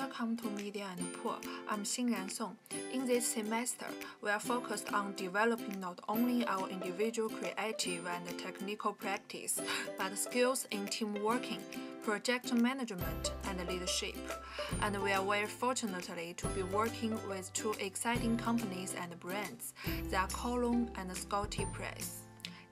Welcome to Media and Poor. I'm Yan Sung. In this semester, we are focused on developing not only our individual creative and technical practice, but skills in team working, project management, and leadership. And we are very fortunately to be working with two exciting companies and brands, they are Column and Scottie Press.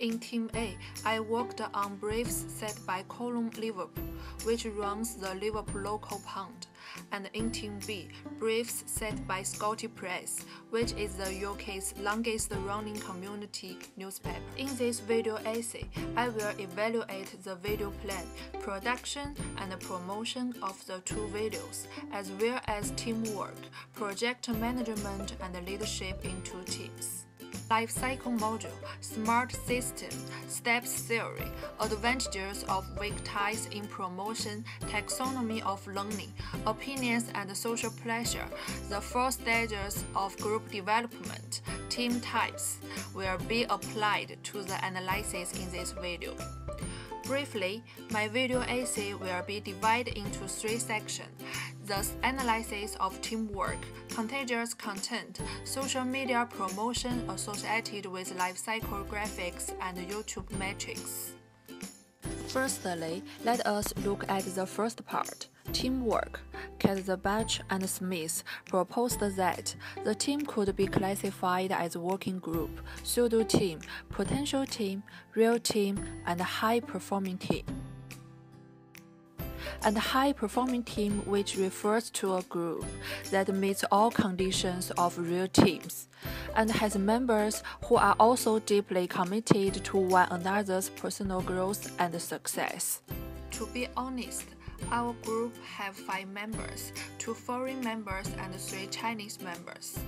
In Team A, I worked on briefs set by Column Liverpool, which runs the Liverpool local pond, and in Team B, briefs set by Scottie Press, which is the UK's longest-running community newspaper. In this video essay, I will evaluate the video plan, production, and promotion of the two videos, as well as teamwork, project management, and leadership in two teams. Life cycle module, smart system, STEPPS theory, advantages of weak ties in promotion, taxonomy of learning, opinions and social pressure, the four stages of group development, team types, will be applied to the analysis in this video. Briefly, my video essay will be divided into three sections. The analysis of teamwork, contagious content, social media promotion associated with life cycle graphics, and YouTube metrics. Firstly, let us look at the first part, teamwork. Katz, Bach, and Smith proposed that the team could be classified as working group, pseudo team, potential team, real team, and high-performing team. And high-performing team, which refers to a group that meets all conditions of real teams, and has members who are also deeply committed to one another's personal growth and success. To be honest, our group have 5 members, 2 foreign members and 3 Chinese members.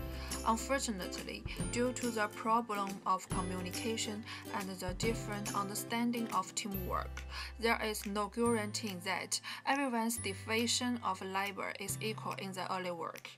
Unfortunately, due to the problem of communication and the different understanding of teamwork, there is no guarantee that everyone's division of labor is equal in the early work.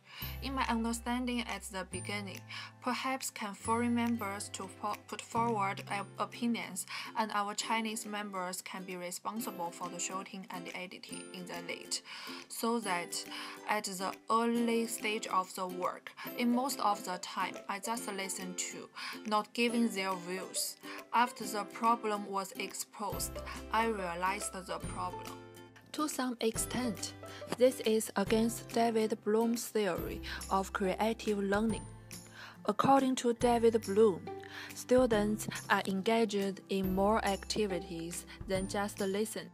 In my understanding at the beginning, perhaps can foreign members to put forward opinions, and our Chinese members can be responsible for the shooting and the editing in the late, so that at the early stage of the work, in most of the time, I just listened to, not giving their views. After the problem was exposed, I realized the problem. To some extent, this is against David Bloom's theory of creative learning. According to David Bloom, students are engaged in more activities than just listen.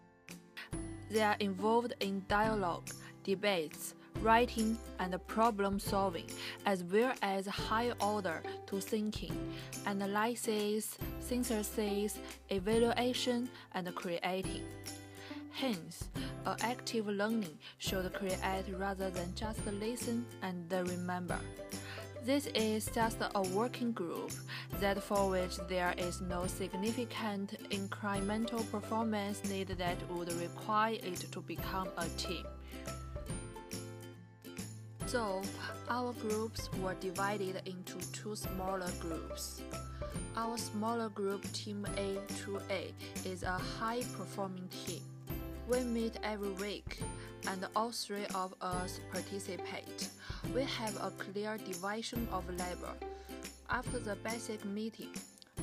They are involved in dialogue, debates, writing, and problem solving, as well as high order to thinking, analysis, synthesis, evaluation, and creating. Hence, active learning should create rather than just listen and remember. This is just a working group that for which there is no significant incremental performance need that would require it to become a team. So, our groups were divided into two smaller groups. Our smaller group, Team A to A, is a high-performing team. We meet every week, and all 3 of us participate. We have a clear division of labor. After the basic meeting,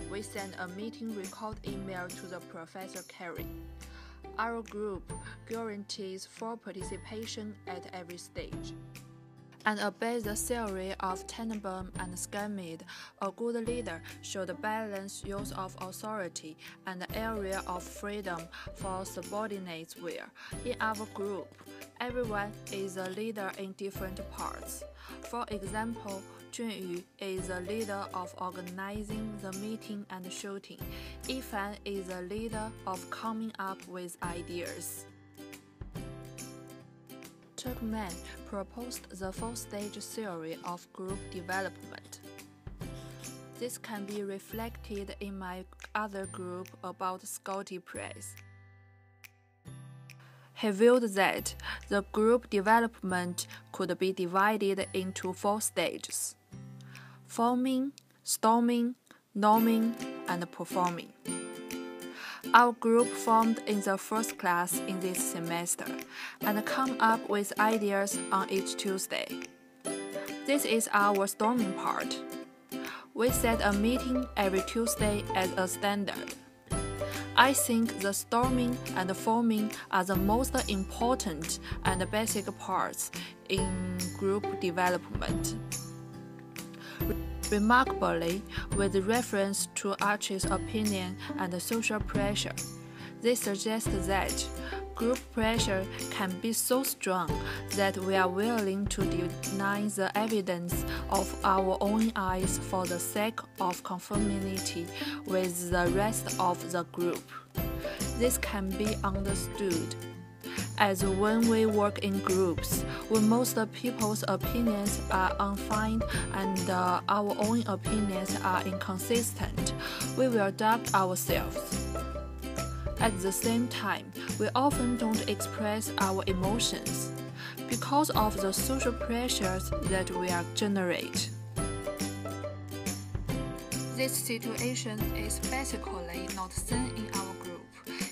we send a meeting record email to the Professor Carey. Our group guarantees full participation at every stage. And obeys the theory of Tenenbaum and Skamid, a good leader should balance use of authority and area of freedom for subordinates where, in our group, everyone is a leader in different parts. For example, Jun Yu is the leader of organizing the meeting and shooting. Yifan is the leader of coming up with ideas. Tuckman proposed the 4-stage theory of group development. This can be reflected in my other group about Scottie Press. He viewed that the group development could be divided into 4 stages: forming, storming, norming, and performing. Our group formed in the first class in this semester and come up with ideas on each Tuesday. This is our storming part. We set a meeting every Tuesday as a standard. I think the storming and the forming are the most important and basic parts in group development. Remarkably, with reference to Archie's opinion and social pressure, they suggest that group pressure can be so strong that we are willing to deny the evidence of our own eyes for the sake of conformity with the rest of the group. This can be understood, as when we work in groups, when most people's opinions are undefined and our own opinions are inconsistent, we will doubt ourselves. At the same time, we often don't express our emotions because of the social pressures that we generate. This situation is basically not seen in our group.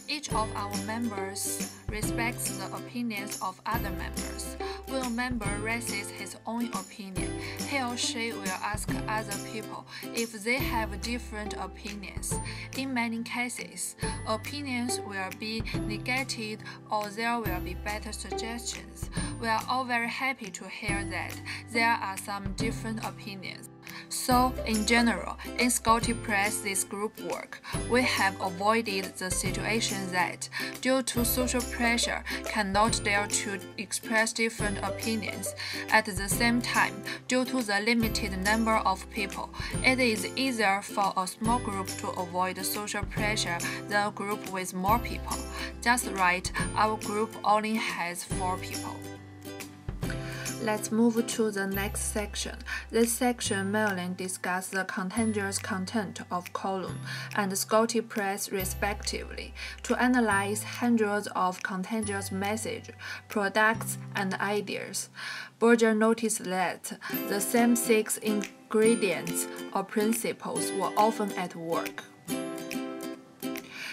Each of our members respects the opinions of other members. When a member raises his own opinion, he or she will ask other people if they have different opinions. In many cases, opinions will be negated or there will be better suggestions. We are all very happy to hear that there are some different opinions. So, in general, in Scottie Press this group work, we have avoided the situation that, due to social pressure, cannot dare to express different opinions. At the same time, due to the limited number of people, it is easier for a small group to avoid social pressure than a group with more people. Just right, our group only has 4 people. Let's move to the next section. This section mainly discusses the contentious content of Column and Scottie Press respectively, to analyze hundreds of contentious messages, products, and ideas. Berger noticed that the same 6 ingredients or principles were often at work.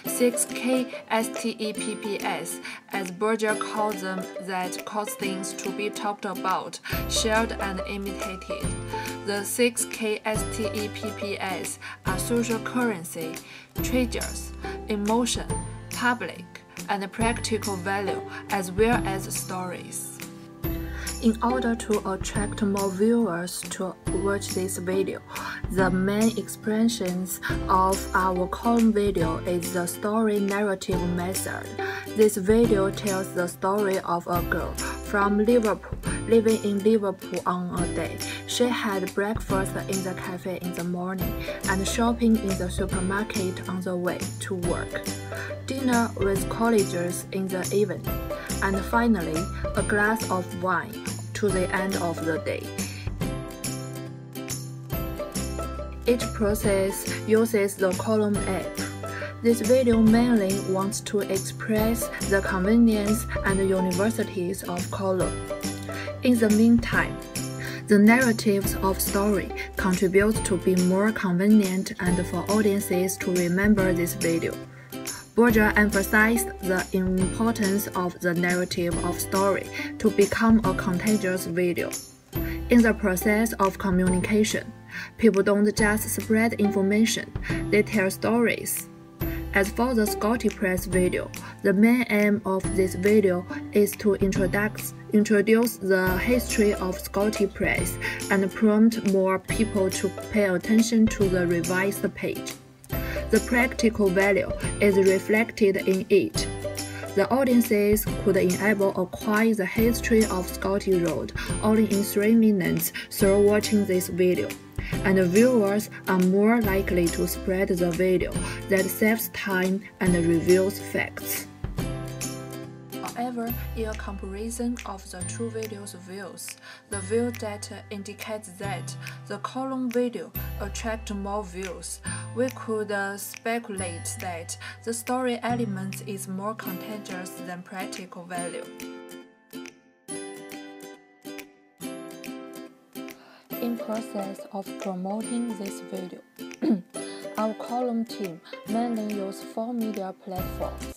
6 key STEPPs, as Berger called them, that cause things to be talked about, shared and imitated. The 6 key STEPPs are social currency, treasures, emotion, public, and practical value, as well as stories. In order to attract more viewers to watch this video, the main expressions of our Column video is the story narrative method. This video tells the story of a girl from Liverpool living in Liverpool on a day. She had breakfast in the cafe in the morning and shopping in the supermarket on the way to work, dinner with colleagues in the evening, and finally a glass of wine to the end of the day. Each process uses the Column app. This video mainly wants to express the convenience and universalities of Column. In the meantime, the narratives of story contribute to be more convenient and for audiences to remember this video. Berger emphasized the importance of the narrative of story to become a contentious video. In the process of communication, people don't just spread information, they tell stories. As for the Scottie Press video, the main aim of this video is to introduce the history of Scottie Press and prompt more people to pay attention to the revised page. The practical value is reflected in it. The audiences could enable acquire the history of Scottie Road only in 3 minutes through watching this video, and viewers are more likely to spread the video that saves time and reveals facts. However, in a comparison of the two videos' views, the view data indicates that the Column video attracts more views. We could speculate that the story element is more contentious than practical value. In process of promoting this video, Our Column team mainly use four media platforms.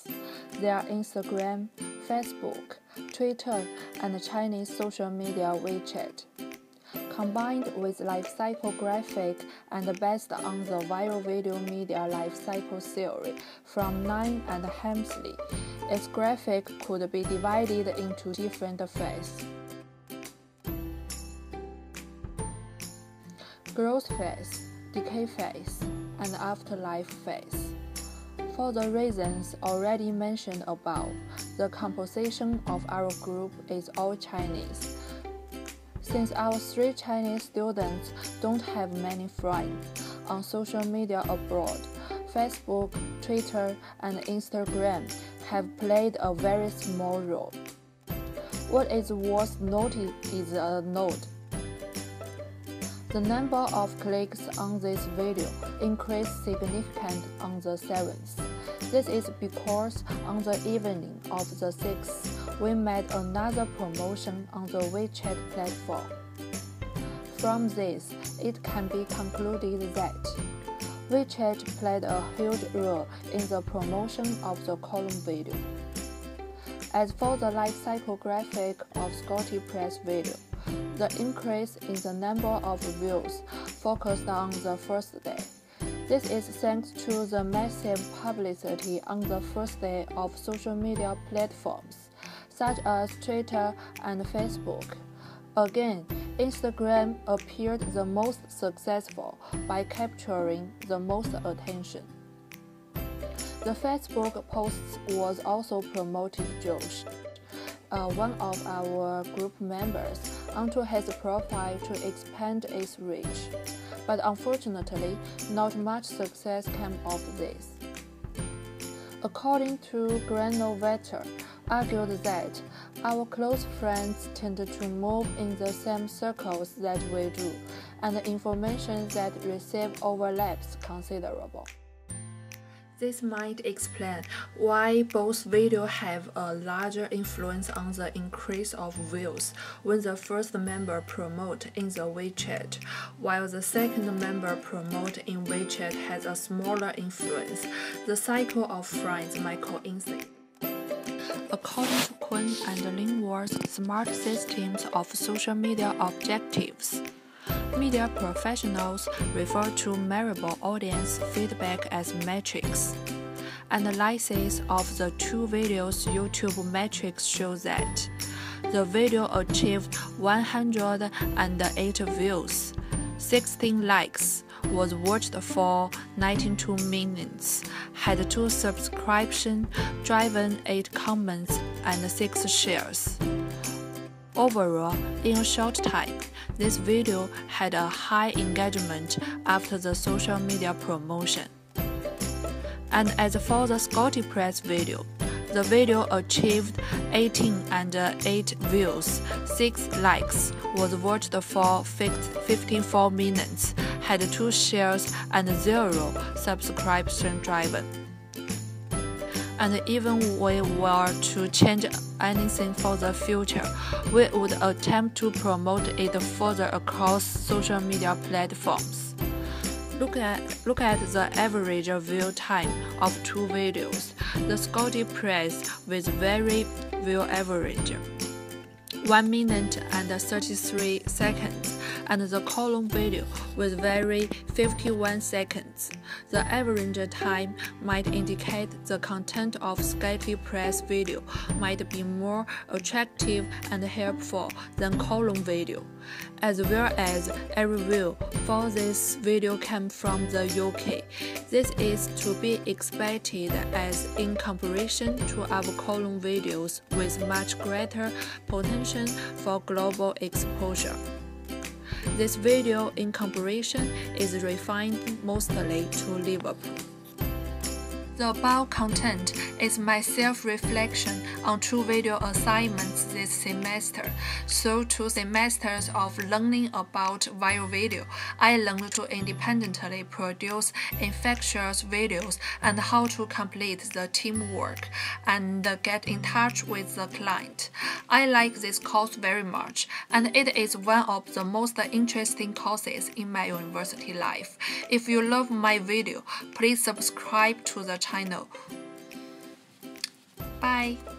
They are Instagram, Facebook, Twitter, and Chinese social media WeChat. Combined with life cycle graphic and based on the viral video media life cycle theory from Nahon and Hemsley, its graphic could be divided into different phases. Growth phase, decay phase, and afterlife phase. For the reasons already mentioned above, the composition of our group is all Chinese. Since our three Chinese students don't have many friends on social media abroad, Facebook, Twitter, and Instagram have played a very small role. What is worth noting is a note. The number of clicks on this video increased significantly on the 7th. This is because on the evening of the 6th, we made another promotion on the WeChat platform. From this, it can be concluded that WeChat played a huge role in the promotion of the Column video. As for the life cycle graphic of Scottie Press video, the increase in the number of views focused on the first day. This is thanks to the massive publicity on the first day of social media platforms, such as Twitter and Facebook. Again, Instagram appeared the most successful by capturing the most attention. The Facebook posts was also promoted Josh, one of our group members, onto his profile to expand its reach, but unfortunately, not much success came of this. According to Granovetter, argued that our close friends tend to move in the same circles that we do, and the information that receive overlaps considerable. This might explain why both videos have a larger influence on the increase of views when the first member promotes in the WeChat, while the second member promotes in WeChat has a smaller influence. The cycle of friends might coincide. According to Kuehn and Lingward's Smart Systems of Social Media Objectives, media professionals refer to measurable audience feedback as metrics. Analysis of the two videos' YouTube metrics shows that the video achieved 108 views, 16 likes, was watched for 92 minutes, had 2 subscriptions, driven 8 comments, and 6 shares. Overall, in a short time, this video had a high engagement after the social media promotion. And as for the Scottie Press video, the video achieved 1808 views, 6 likes, was watched for 54 minutes, had 2 shares and 0 subscription driven. And even if we were to change anything for the future, we would attempt to promote it further across social media platforms. Look at the average view time of two videos. The Scottie Press with very view average, 1 minute and 33 seconds, and the Column video with very 51 seconds. The average time might indicate the content of Scottie Press video might be more attractive and helpful than Column video, as well as a review for this video came from the UK. This is to be expected as in comparison to our Column videos with much greater potential for global exposure. This video in comparison is refined mostly to Liverpool. The above content is my self-reflection on 2 video assignments this semester. Through 2 semesters of learning about viral video, I learned to independently produce infectious videos and how to complete the teamwork and get in touch with the client. I like this course very much, and it is one of the most interesting courses in my university life. If you love my video, please subscribe to the channel. Bye!